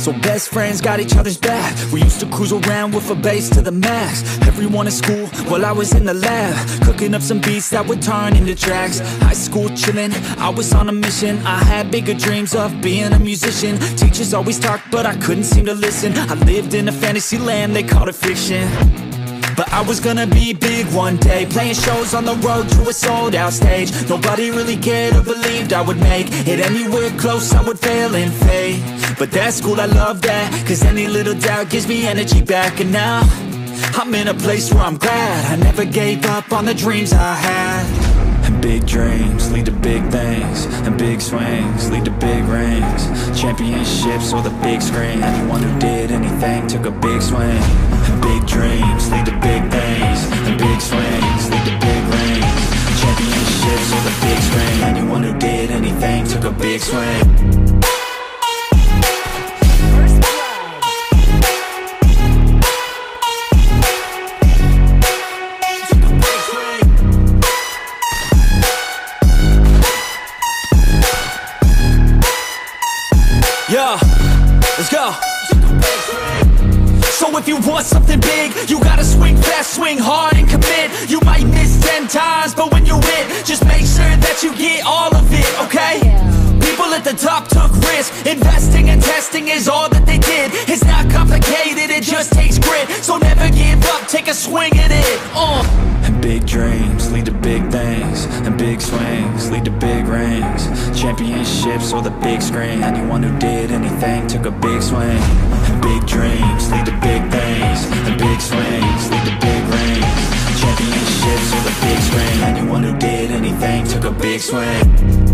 So best friends got each other's back. We used to cruise around with a bass to the max. Everyone in school while I was in the lab, cooking up some beats that would turn into tracks. High school chillin', I was on a mission. I had bigger dreams of being a musician. Teachers always talked, but I couldn't seem to listen. I lived in a fantasy land, they called it fiction. But I was gonna be big one day, playing shows on the road to a sold out stage. Nobody really cared or believed I would make it anywhere close, I would fail and fade. But that's cool, I love that, cause any little doubt gives me energy back. And now, I'm in a place where I'm glad I never gave up on the dreams I had. And big dreams lead to big things, and big swings lead to big rings. Championships or the big screen, anyone who did anything took a big swing. And big dreams lead to big things, and big swings lead to big rings. Championships or the big screen, anyone who did anything took a big swing. Let's go. So if you want something big, you gotta swing fast, swing hard, and commit. You might miss 10 times, but when you hit, just make sure that you get all of it, okay? People at the top took risks. Investing and testing is all that they did. It's not complicated, it just takes grit. So never give up, take a swing at it. And big dreams lead to big things, and big swings lead to big rings. Championships or the big screen, anyone who did anything took a big swing. And big dreams lead to big things, and big swings lead to big rings. Championships or the big screen, anyone who did anything took a big swing.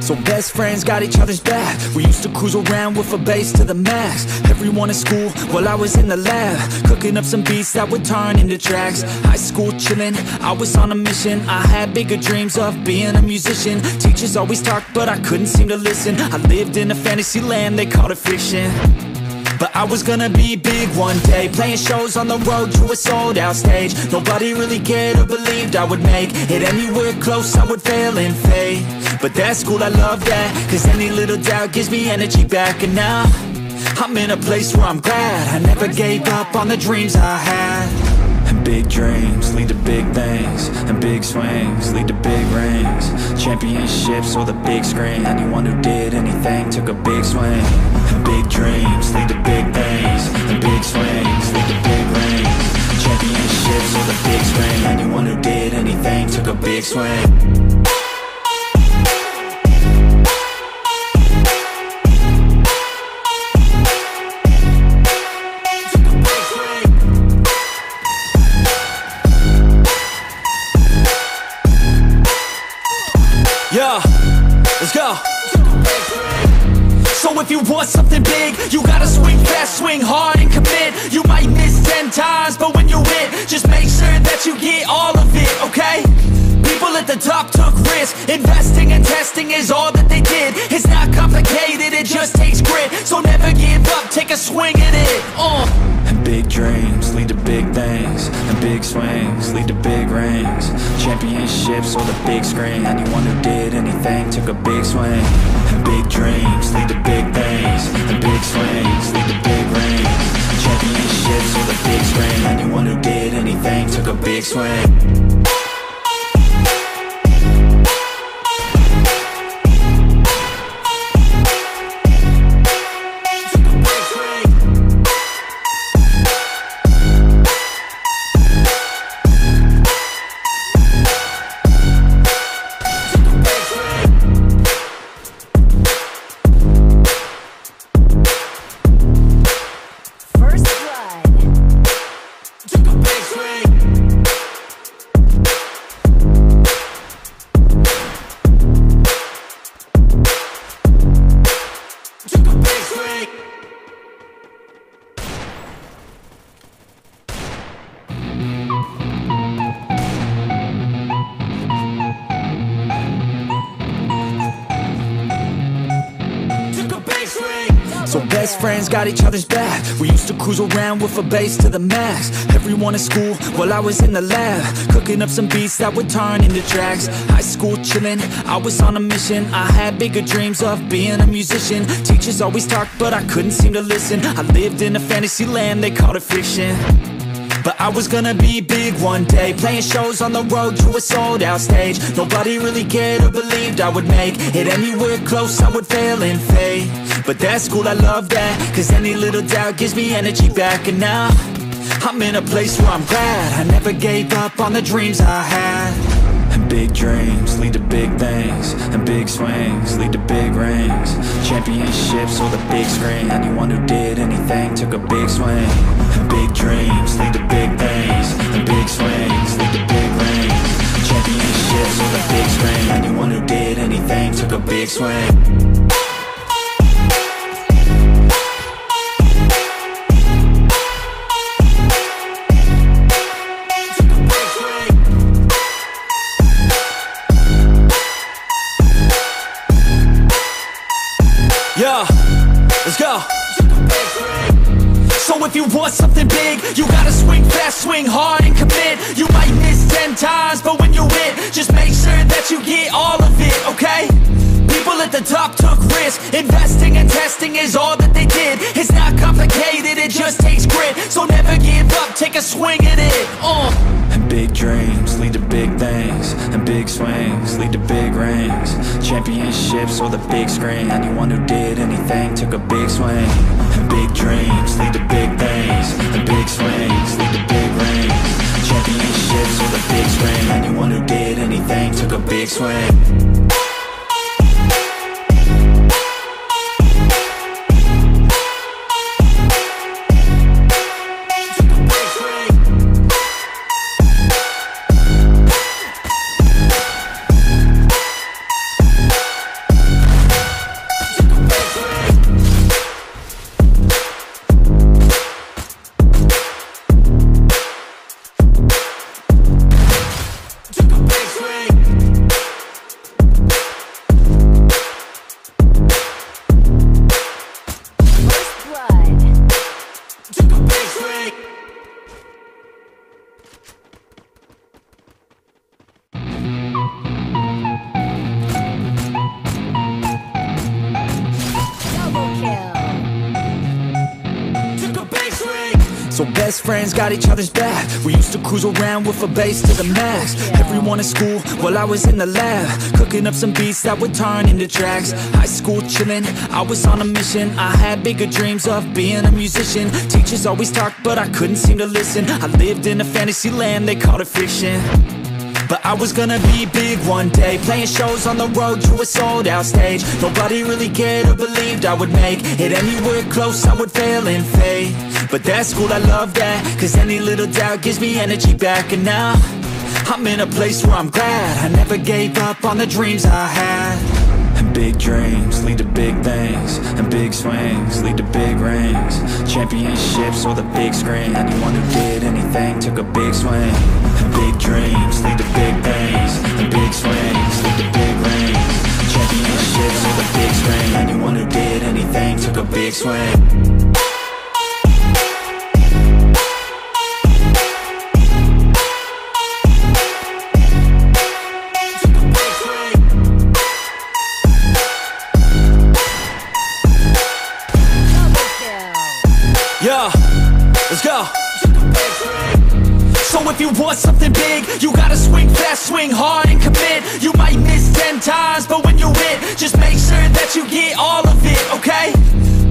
So best friends got each other's back. We used to cruise around with a bass to the max. Everyone in school while I was in the lab, cooking up some beats that would turn into tracks. High school chillin', I was on a mission. I had bigger dreams of being a musician. Teachers always talked, but I couldn't seem to listen. I lived in a fantasy land, they called it fiction. But I was gonna be big one day, playing shows on the road to a sold out stage. Nobody really cared or believed I would make it anywhere close, I would fail and fade. But that's cool, I love that, cause any little doubt gives me energy back. And now, I'm in a place where I'm glad I never gave up on the dreams I had. And big dreams lead to big things, and big swings lead to big rings. Championships or the big screen, anyone who did anything took a big swing. And big dreams lead to big things, and big swings lead to big rings. Championships or the big screen, anyone who did anything took a big swing. Let's go. So if you want something big, you gotta swing fast, swing hard, and commit. You might miss 10 times, but when you hit, just make sure that you get all of it, okay? People at the top took risks. Investing and testing is all that they did. It's not complicated, it just takes grit. So never give up, take a swing at it. And big dreams lead to big things, and big swings lead to big rings. Championships or the big screen, anyone who did anything took a big swing. And big dreams lead to big things, and big swings lead to big rings. Championships or the big screen, anyone who did anything took a big swing. So best friends got each other's back. We used to cruise around with a bass to the max. Everyone at school while I was in the lab, cooking up some beats that would turn into tracks. High school chillin', I was on a mission. I had bigger dreams of being a musician. Teachers always talked, but I couldn't seem to listen. I lived in a fantasy land, they called it fiction. But I was gonna be big one day, playing shows on the road to a sold out stage. Nobody really cared or believed I would make it anywhere close, I would fail in fate. But that's cool, I love that, cause any little doubt gives me energy back. And now, I'm in a place where I'm glad I never gave up on the dreams I had. Big dreams lead to big things, and big swings lead to big rings. Championships or the big screen, anyone who did anything took a big swing. Big dreams lead to big things, and big swings lead to big rings. Championships or the big screen, anyone who did anything took a big swing. Let's go. So if you want something big, you gotta swing fast, swing hard, and commit. You might miss 10 times, but when you hit, just make sure that you get all of it, okay? People at the top took risks. Investing and testing is all that they did. It's not complicated, it just takes grit. So never give up, take a swing at it. Big dreams lead to big things, and big swings lead to big rings. Championships or the big screen, anyone who did anything took a big swing. Big dreams lead to big things, and big swings lead to big rings. Championships or the big screen, anyone who did anything took a big swing. So best friends got each other's back. We used to cruise around with a bass to the max. Everyone at school while I was in the lab, cooking up some beats that would turn into tracks. High school chillin', I was on a mission. I had bigger dreams of being a musician. Teachers always talked, but I couldn't seem to listen. I lived in a fantasy land, they called it fiction. But I was gonna be big one day, playing shows on the road to a sold out stage. Nobody really cared or believed I would make it anywhere close, I would fail in fate. But that's cool, I love that, cause any little doubt gives me energy back. And now, I'm in a place where I'm glad I never gave up on the dreams I had. Big dreams lead to big things, and big swings lead to big rings. Championships or the big screen, anyone who did anything took a big swing. Big dreams lead to big things, and big swings lead to big rings. Championships or the big screen, anyone who did anything took a big swing. Let's go. So if you want something big, you gotta swing fast, swing hard, and commit. You might miss 10 times, but when you hit, just make sure that you get all of it, okay?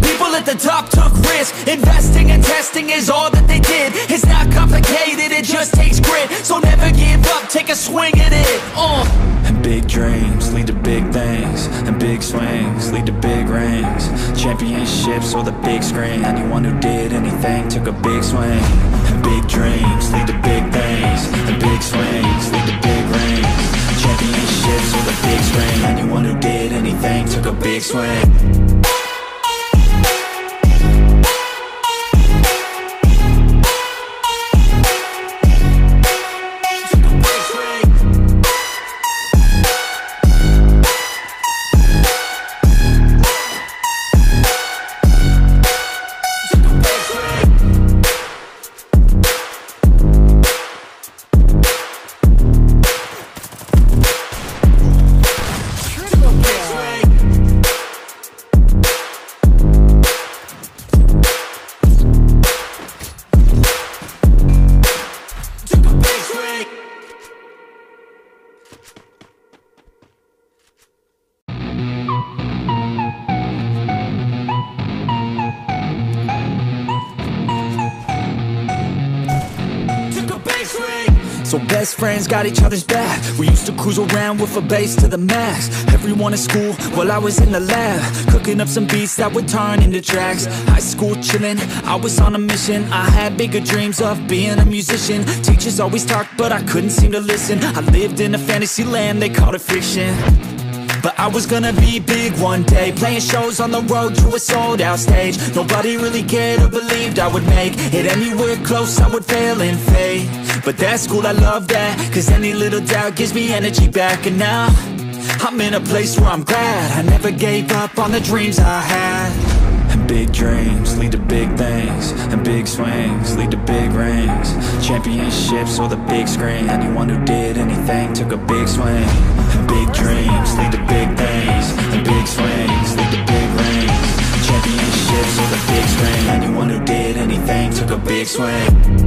People at the top took risks. Investing and testing is all that they did. It's not complicated, it just takes grit. So never give up, take a swing at it. Big dreams lead to big things, and big swings lead to big rings. Championships or the big screen, anyone who did anything took a big swing. Big dreams lead to big things, and big swings lead to big rings. Championships or the big screen, anyone who did anything took a big swing. So best friends got each other's back. We used to cruise around with a bass to the max. Everyone in school while I was in the lab, cooking up some beats that would turn into tracks. High school chillin', I was on a mission. I had bigger dreams of being a musician. Teachers always talked, but I couldn't seem to listen. I lived in a fantasy land, they called it fiction. But I was gonna be big one day, playing shows on the road to a sold out stage. Nobody really cared or believed I would make it anywhere close, I would fail and fade. But that's cool, I love that, cause any little doubt gives me energy back. And now, I'm in a place where I'm glad I never gave up on the dreams I had. And big dreams lead to big things, and big swings lead to big rings. Championships or the big screen, anyone who did anything took a big swing. Big dreams lead to big things, and big swings lead to big rings. Championships or the big screen, anyone who did anything took a big swing.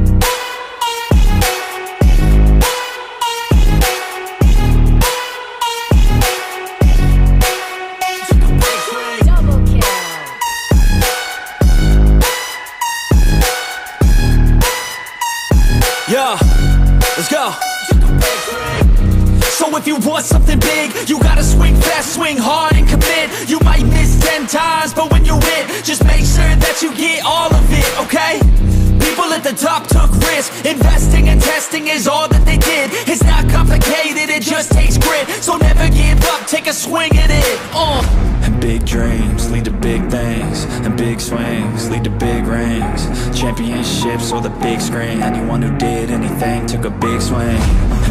If you want something big, you gotta swing fast, swing hard, and commit. You might miss 10 times, but when you hit, just make sure that you get all of it, okay? People at the top took risks. Investing and testing is all that they did. It's not complicated, it just takes grit. So never give up, take a swing at it. And big dreams lead to big things, and big swings lead to big rings. Championships or the big screen, anyone who did anything took a big swing.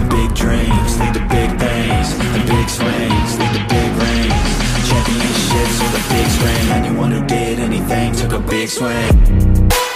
Big dreams lead to big things, and big swings lead to big rings. Championships or the big screen, anyone who did anything took a big swing.